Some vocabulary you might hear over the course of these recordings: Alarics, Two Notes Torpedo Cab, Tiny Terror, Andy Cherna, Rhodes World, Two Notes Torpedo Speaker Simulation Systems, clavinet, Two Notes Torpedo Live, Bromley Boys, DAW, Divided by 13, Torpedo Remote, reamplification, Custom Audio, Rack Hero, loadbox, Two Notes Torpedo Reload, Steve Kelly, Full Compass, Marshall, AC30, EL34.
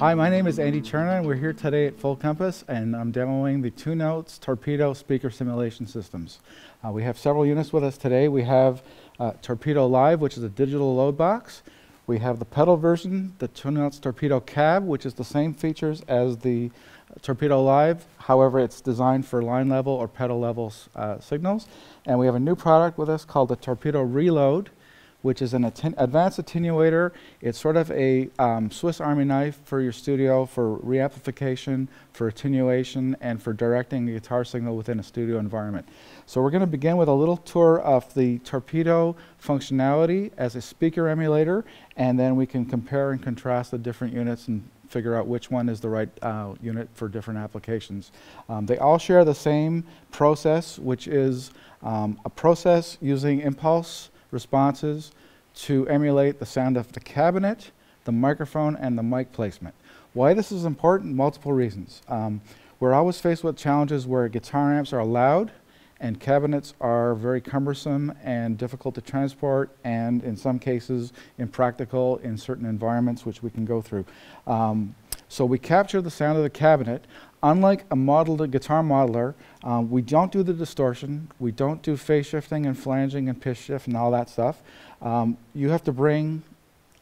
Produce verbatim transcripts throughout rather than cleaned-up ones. Hi, my name is Andy Cherna, and we're here today at Full Compass, and I'm demoing the Two Notes Torpedo Speaker Simulation Systems. Uh, we have several units with us today. We have uh, Torpedo Live, which is a digital load box. We have the pedal version, the Two Notes Torpedo Cab, which is the same features as the Torpedo Live. However, it's designed for line level or pedal level uh, signals. And we have a new product with us called the Torpedo Reload, which is an advanced attenuator. It's sort of a um, Swiss Army knife for your studio, for reamplification, for attenuation, and for directing the guitar signal within a studio environment. So we're going to begin with a little tour of the Torpedo functionality as a speaker emulator, and then we can compare and contrast the different units and figure out which one is the right uh, unit for different applications. Um, they all share the same process, which is um, a process using impulse responses to emulate the sound of the cabinet, the microphone, and the mic placement. Why this is important? Multiple reasons. Um, we're always faced with challenges where guitar amps are loud and cabinets are very cumbersome and difficult to transport and in some cases impractical in certain environments, which we can go through. Um, so we capture the sound of the cabinet. Unlike a modeled guitar modeler, um, we don't do the distortion, we don't do phase shifting and flanging and pitch shift and all that stuff. Um, you have to bring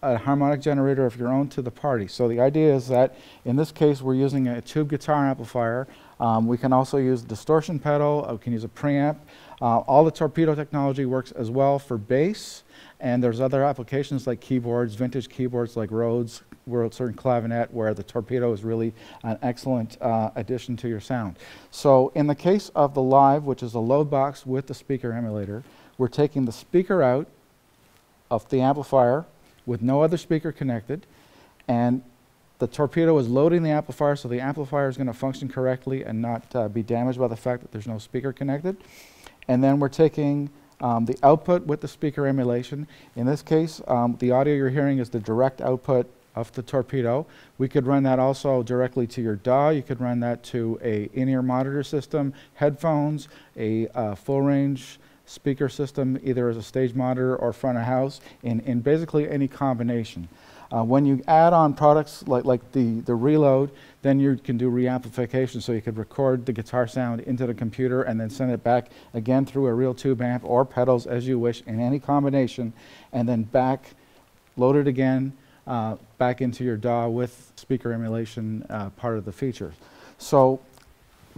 a harmonic generator of your own to the party. So the idea is that in this case we're using a tube guitar amplifier. Um, we can also use the distortion pedal, uh, we can use a preamp. Uh, all the Torpedo technology works as well for bass, and there's other applications like keyboards, vintage keyboards like Rhodes World certain clavinet, where the Torpedo is really an excellent uh, addition to your sound. So in the case of the Live, which is a load box with the speaker emulator, we're taking the speaker out of the amplifier with no other speaker connected, and the Torpedo is loading the amplifier, so the amplifier is going to function correctly and not uh, be damaged by the fact that there's no speaker connected. And then we're taking Um, the output with the speaker emulation. In this case, um, the audio you're hearing is the direct output of the Torpedo. We could run that also directly to your D A W. You could run that to a in-ear monitor system, headphones, a uh, full-range speaker system, either as a stage monitor or front of house, in, in basically any combination. Uh, when you add on products like, like the, the Reload, then you can do reamplification, so you could record the guitar sound into the computer and then send it back again through a real tube amp or pedals as you wish in any combination, and then back, load it again, uh, back into your D A W with speaker emulation uh, part of the feature. So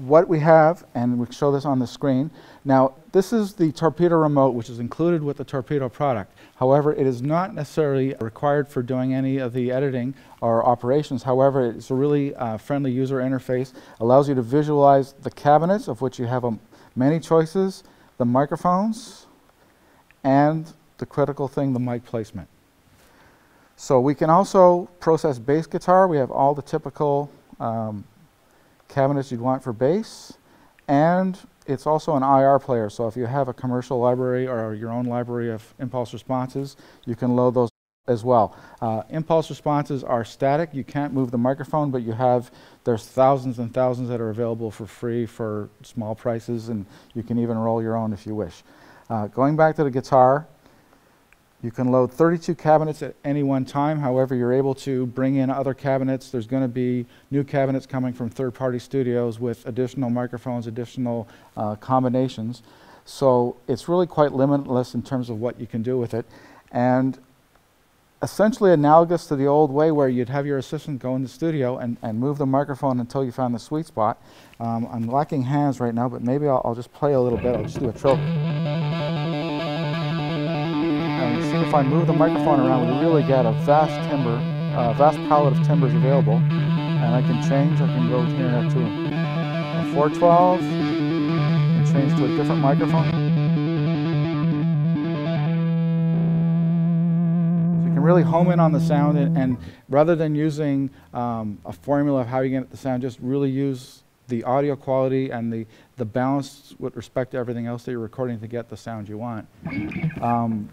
what we have, and we show this on the screen. Now, this is the Torpedo Remote, which is included with the Torpedo product. However, it is not necessarily required for doing any of the editing or operations. However, it's a really uh, friendly user interface. Allows you to visualize the cabinets, of which you have um, many choices, the microphones, and the critical thing, the mic placement. So we can also process bass guitar. We have all the typical um, cabinets you'd want for bass, and it's also an I R player, so if you have a commercial library or your own library of impulse responses, you can load those as well. Uh, impulse responses are static, you can't move the microphone, but you have, there's thousands and thousands that are available for free for small prices, and you can even roll your own if you wish. Uh, going back to the guitar, you can load thirty-two cabinets at any one time. However, you're able to bring in other cabinets. There's going to be new cabinets coming from third-party studios with additional microphones, additional uh, combinations. So it's really quite limitless in terms of what you can do with it. And essentially analogous to the old way where you'd have your assistant go in the studio and, and move the microphone until you found the sweet spot. Um, I'm lacking hands right now, but maybe I'll, I'll just play a little bit. I'll just do a trill. If I move the microphone around, we really get a vast timbre, a uh, vast palette of timbres available, and I can change. I can go here and up to a four twelve, and change to a different microphone. So you can really home in on the sound, and, and rather than using um, a formula of how you get the sound, just really use the audio quality and the, the balance with respect to everything else that you're recording to get the sound you want. Um,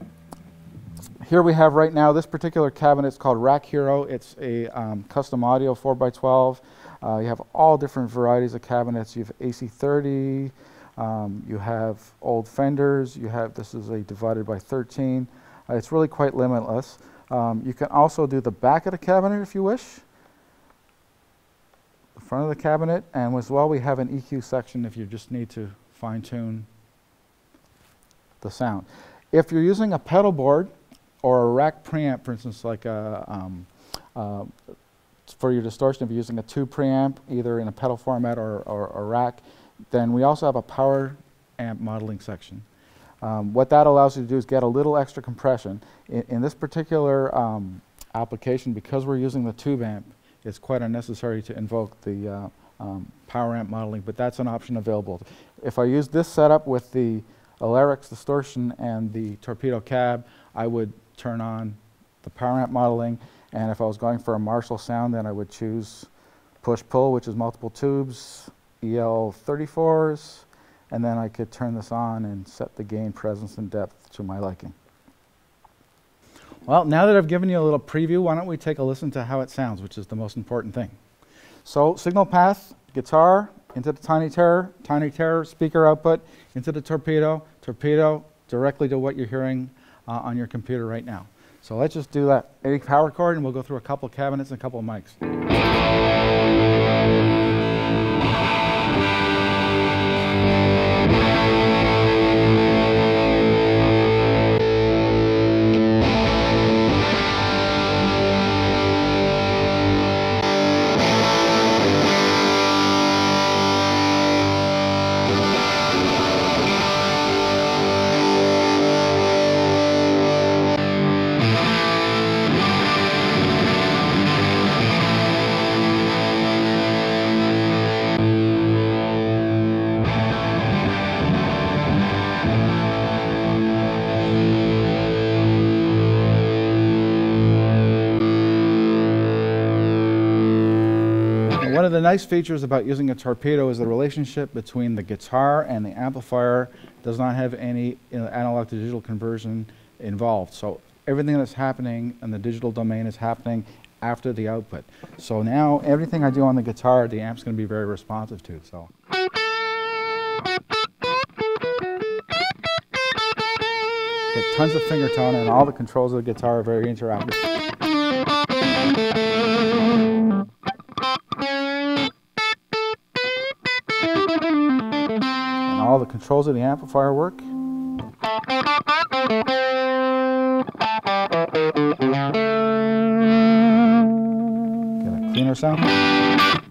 Here we have right now, this particular cabinet is called Rack Hero. It's a um, custom audio four by twelve. Uh, you have all different varieties of cabinets. You have A C thirty, um, you have old Fenders, you have, this is a divided by thirteen. Uh, it's really quite limitless. Um, you can also do the back of the cabinet if you wish. the front of the cabinet, and as well we have an E Q section if you just need to fine-tune the sound. If you're using a pedal board or a rack preamp, for instance, like a, um, uh, for your distortion, if you're using a tube preamp, either in a pedal format or, or, or rack, then we also have a power amp modeling section. Um, what that allows you to do is get a little extra compression. In, in this particular um, application, because we're using the tube amp, it's quite unnecessary to invoke the uh, um, power amp modeling, but that's an option available. If I use this setup with the Alarics distortion and the torpedo cab, I would turn on the power amp modeling, and if I was going for a Marshall sound, then I would choose push-pull, which is multiple tubes, E L thirty-fours, and then I could turn this on and set the gain, presence, and depth to my liking. Well, now that I've given you a little preview, why don't we take a listen to how it sounds, which is the most important thing. So, signal path, guitar, into the Tiny Terror, Tiny Terror, speaker output, into the torpedo, torpedo, directly to what you're hearing uh, on your computer right now. So let's just do that. Any power chord, and we'll go through a couple of cabinets and a couple of mics. One of the nice features about using a torpedo is the relationship between the guitar and the amplifier does not have any analog to digital conversion involved. So everything that's happening in the digital domain is happening after the output. So now everything I do on the guitar, the amp's going to be very responsive to. So. Get tons of finger tone, and all the controls of the guitar are very interactive. All the controls of the amplifier work. Get a cleaner sound.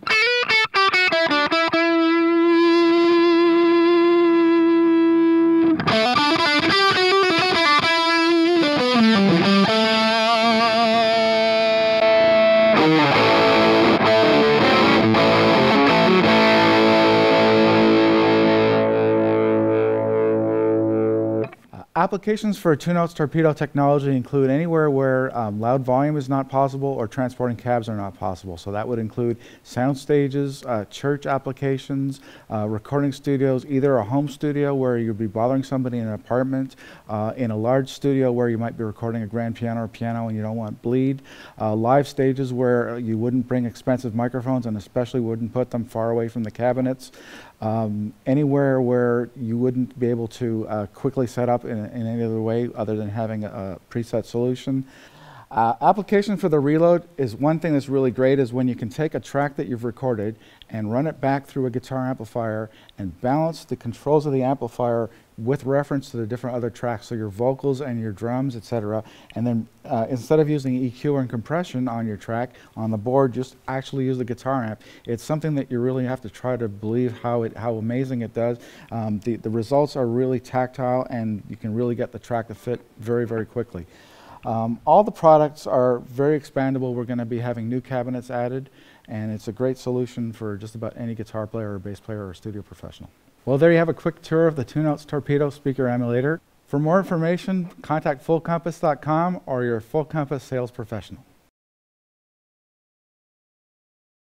Applications for Two Notes torpedo technology include anywhere where um, loud volume is not possible or transporting cabs are not possible. So that would include sound stages, uh, church applications, uh, recording studios, either a home studio where you'd be bothering somebody in an apartment, uh, in a large studio where you might be recording a grand piano or piano and you don't want bleed, uh, live stages where you wouldn't bring expensive microphones and especially wouldn't put them far away from the cabinets. Um, anywhere where you wouldn't be able to uh, quickly set up in, in any other way other than having a, a preset solution. Uh, application for the reload is one thing that's really great is when you can take a track that you've recorded and run it back through a guitar amplifier and balance the controls of the amplifier with reference to the different other tracks, so your vocals and your drums, et cetera. And then uh, instead of using E Q and compression on your track, on the board, just actually use the guitar amp. It's something that you really have to try to believe how it, how amazing it does. Um, the, the results are really tactile, and you can really get the track to fit very, very quickly. Um, all the products are very expandable. We're going to be having new cabinets added, and it's a great solution for just about any guitar player or bass player or studio professional. Well, there you have a quick tour of the Two Notes Torpedo Speaker Emulator. For more information, contact full compass dot com or your Full Compass sales professional.